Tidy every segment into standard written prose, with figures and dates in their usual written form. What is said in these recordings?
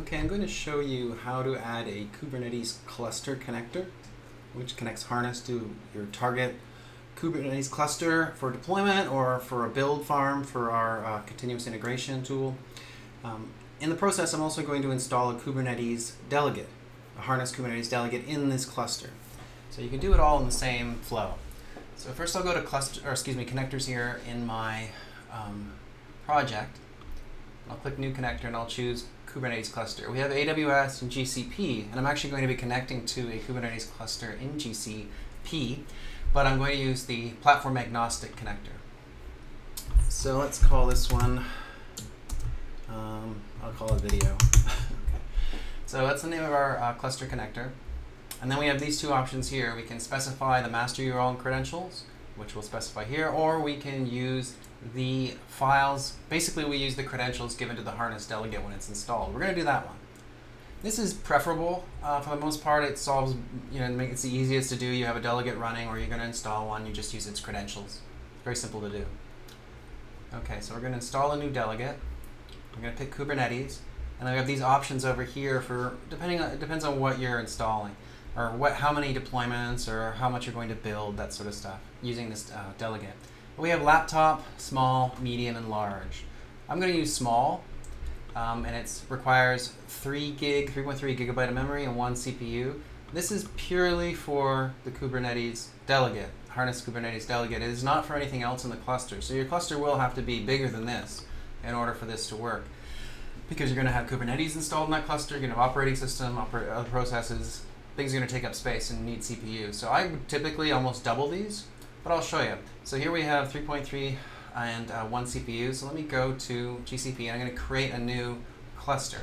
Okay, I'm going to show you how to add a Kubernetes cluster connector, which connects Harness to your target Kubernetes cluster for deployment or for a build farm for our continuous integration tool. In the process, I'm also going to install a Kubernetes delegate, a Harness Kubernetes delegate in this cluster. So you can do it all in the same flow. So first I'll go to connectors here in my project. I'll click new connector and I'll choose Kubernetes cluster. We have AWS and GCP, and I'm actually going to be connecting to a Kubernetes cluster in GCP, but I'm going to use the platform agnostic connector. So let's call this one, I'll call it video. Okay. So that's the name of our cluster connector. And then we have these two options here. We can specify the master URL and credentials, which we'll specify here, or we can use the files. Basically, we use the credentials given to the Harness delegate when it's installed. We're going to do that one. This is preferable. For the most part, it solves, it's the easiest to do. You have a delegate running, or you're going to install one. You just use its credentials. Very simple to do. Okay, so we're going to install a new delegate. We're going to pick Kubernetes, and then we have these options over here for depends on what you're installing, or how many deployments, or how much you're going to build, that sort of stuff, using this delegate. We have laptop, small, medium, and large. I'm going to use small, and it requires 3.3 gigabyte of memory and 1 CPU. This is purely for the Kubernetes delegate, Harness Kubernetes delegate. It is not for anything else in the cluster. So your cluster will have to be bigger than this in order for this to work, because you're going to have Kubernetes installed in that cluster, you're going to have operating system, other processes. Things are going to take up space and need CPU. So I would typically almost double these, but I'll show you. So here we have 3.3 and 1 CPU. So let me go to GCP, and I'm going to create a new cluster.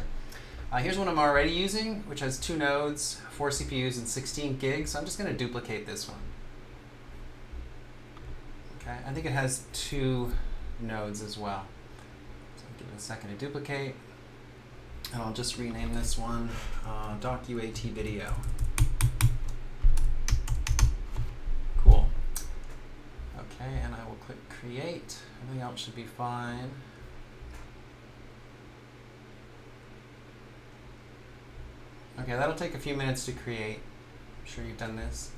Here's one I'm already using, which has 2 nodes, 4 CPUs, and 16 gigs. So I'm just going to duplicate this one. Okay, I think it has 2 nodes as well. So I'll give it a second to duplicate. And I'll just rename this one docuat video. Cool. Okay, and I will click create. Everything else should be fine. Okay, that'll take a few minutes to create. I'm sure you've done this.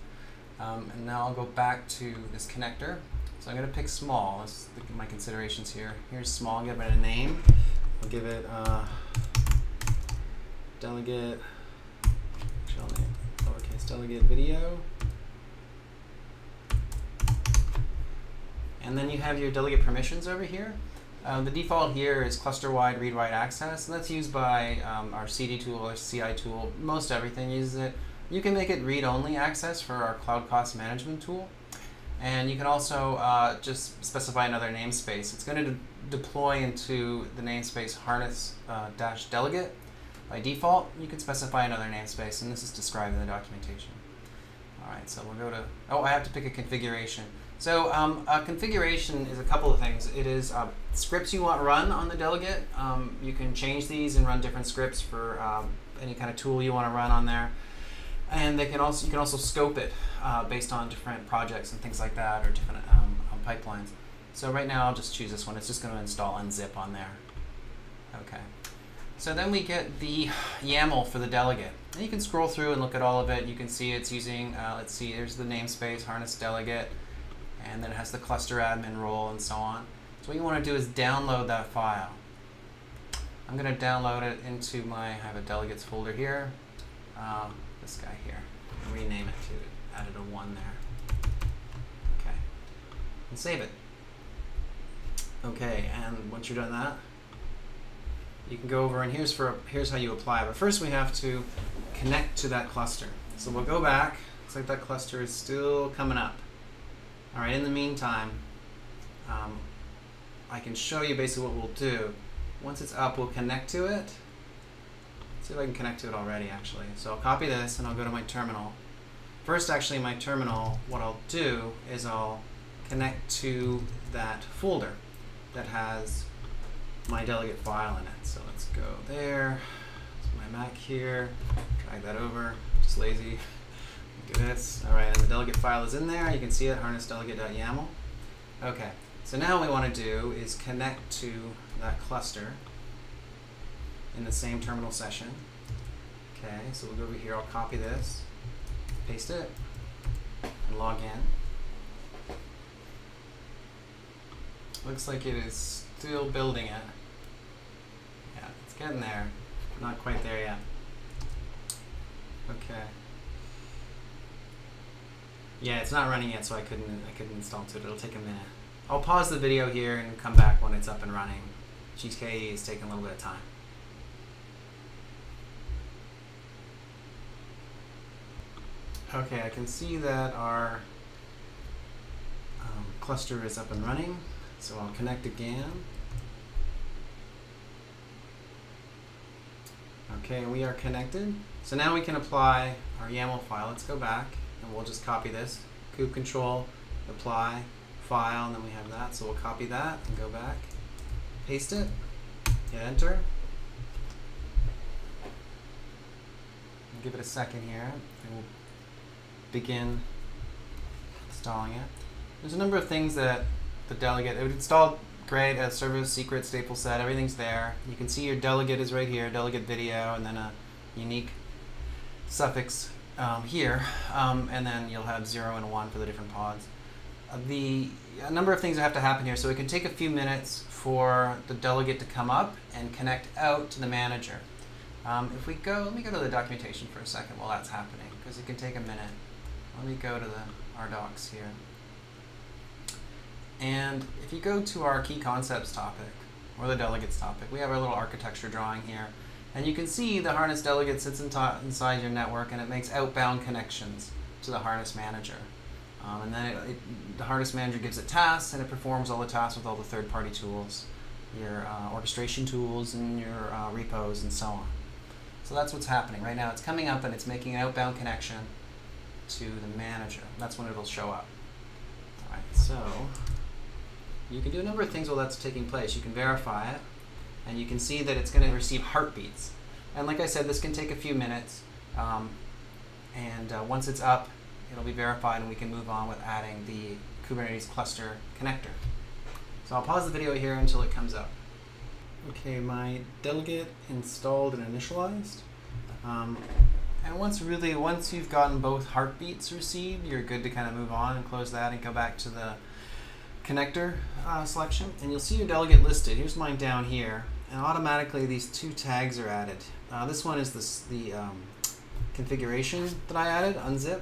And now I'll go back to this connector. So I'm going to pick small. Let's look at my considerations here. Here's small. Give it a name. I'll give it delegate, lowercase delegate video. And then you have your delegate permissions over here. The default here is cluster-wide read-write access, and that's used by our CD tool or CI tool. Most everything uses it. You can make it read-only access for our cloud cost management tool. And you can also just specify another namespace. It's going to deploy into the namespace harness-delegate. By default, you can specify another namespace, and this is described in the documentation. All right, so we'll go to, I have to pick a configuration. So a configuration is a couple of things. It is scripts you want run on the delegate. You can change these and run different scripts for any kind of tool you want to run on there. And they can also, you can also scope it based on different projects and things like that, or different pipelines. So right now, I'll just choose this one. It's just going to install unzip on there. Okay. So then we get the YAML for the delegate. And you can scroll through and look at all of it. You can see it's using, let's see, there's the namespace, harness delegate, and then it has the cluster admin role and so on. So what you want to do is download that file. I'm going to download it into my, I have a delegates folder here. This guy here. Rename it to, added a 1 there. Okay. And save it. Okay, and once you're done that, you can go over, and here's how you apply. But first we have to connect to that cluster. So we'll go back. Looks like that cluster is still coming up. All right, in the meantime, I can show you basically what we'll do. Once it's up, we'll connect to it. Let's see if I can connect to it already, actually. So I'll copy this, and I'll go to my terminal. First, actually, my terminal, what I'll do is I'll connect to that folder that has my delegate file in it. So let's go there. It's my Mac here. Drag that over. Just lazy. Look at this. All right, and the delegate file is in there. You can see it, harness-delegate.yaml. Okay, so now what we want to do is connect to that cluster in the same terminal session. Okay, so we'll go over here, I'll copy this, paste it, and log in. Looks like it is still building it. Yeah, it's getting there. Not quite there yet. Okay. Yeah, it's not running yet, so I couldn't install it. It'll take a minute. I'll pause the video here and come back when it's up and running. GKE is taking a little bit of time. Okay, I can see that our cluster is up and running, so I'll connect again. Okay, we are connected. So now we can apply our YAML file. Let's go back, and we'll just copy this. Kube control, apply, file, and then we have that. So we'll copy that and go back, paste it, hit enter. I'll give it a second here, and we'll begin installing it. There's a number of things that the delegate, it would install great, a service, secret, staple set, everything's there. You can see your delegate is right here, delegate video, and then a unique suffix here, and then you'll have 0 and 1 for the different pods. A number of things that have to happen here, so it can take a few minutes for the delegate to come up and connect out to the manager. If we go, let me go to the documentation for a second while that's happening, because it can take a minute. Let me go to our docs here. And if you go to our key concepts topic, or the delegates topic, we have our little architecture drawing here. And you can see the harness delegate sits inside your network, and it makes outbound connections to the harness manager. And then the harness manager gives it tasks, and it performs all the tasks with all the third-party tools, your orchestration tools and your repos and so on. So that's what's happening right now. It's coming up and it's making an outbound connection to the manager. That's when it'll show up. All right, so you can do a number of things while that's taking place. You can verify it, and you can see that it's going to receive heartbeats. And like I said, this can take a few minutes. Once it's up, it'll be verified, and we can move on with adding the Kubernetes cluster connector. So I'll pause the video here until it comes up. Okay, my delegate installed and initialized. And once you've gotten both heartbeats received, you're good to kind of move on and close that and go back to the connector selection. And you'll see your delegate listed. Here's mine down here. And automatically these two tags are added. This one is the configuration that I added, unzip.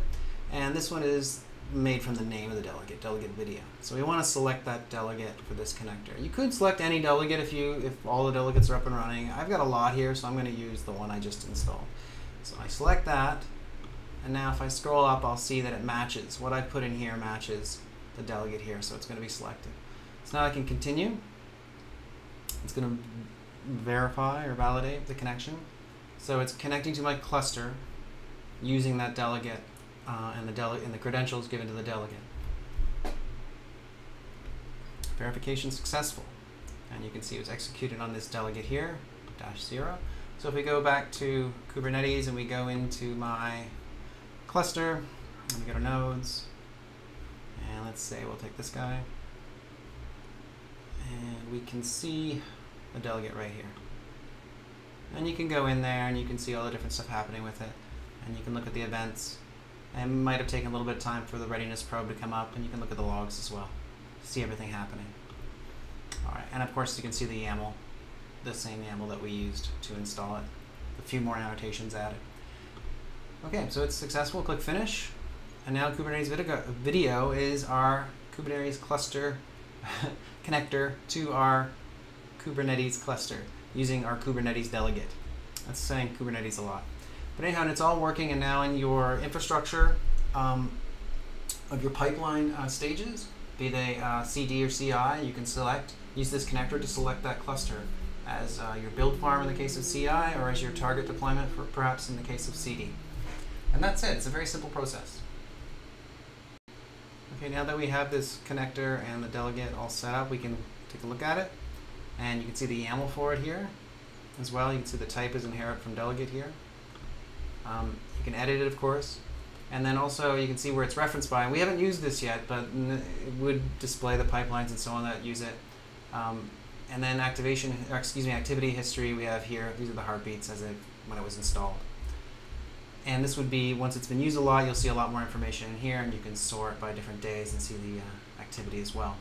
And this one is made from the name of the delegate, delegate video. So we want to select that delegate for this connector. You could select any delegate if all the delegates are up and running. I've got a lot here, so I'm going to use the one I just installed. So I select that, and now if I scroll up, I'll see that it matches. What I put in here matches the delegate here, so it's going to be selected. So now I can continue. It's going to verify or validate the connection. So it's connecting to my cluster using that delegate and the credentials given to the delegate. Verification successful. And you can see it was executed on this delegate here, -0. So if we go back to Kubernetes and we go into my cluster, and we go to nodes, and let's say we'll take this guy, and we can see the delegate right here. And you can go in there and you can see all the different stuff happening with it, and you can look at the events. It might have taken a little bit of time for the readiness probe to come up, and you can look at the logs as well, see everything happening. All right, and of course you can see the YAML, the same YAML that we used to install it. A few more annotations added. Okay, so it's successful. Click Finish. And now Kubernetes video is our Kubernetes cluster connector to our Kubernetes cluster using our Kubernetes delegate. That's saying Kubernetes a lot. But anyhow, it's all working, and now in your infrastructure of your pipeline stages, be they CD or CI, you can use this connector to select that cluster as your build farm in the case of CI, or as your target deployment for perhaps in the case of CD. And that's it. It's a very simple process. Okay, now that we have this connector and the delegate all set up, we can take a look at it. And you can see the YAML for it here as well. You can see the type is inherit from delegate here. You can edit it, of course, and then also you can see where it's referenced by. We haven't used this yet, but it would display the pipelines and so on that use it. And then activation, or excuse me, activity history we have here. These are the heartbeats as it, when it was installed. And this would be, once it's been used a lot, you'll see a lot more information in here, and you can sort by different days and see the activity as well.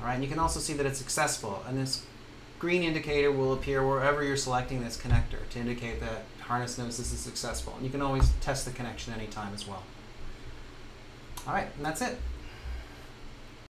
All right, and you can also see that it's successful. And this green indicator will appear wherever you're selecting this connector to indicate that Harness knows this is successful. And you can always test the connection anytime as well. All right, and that's it.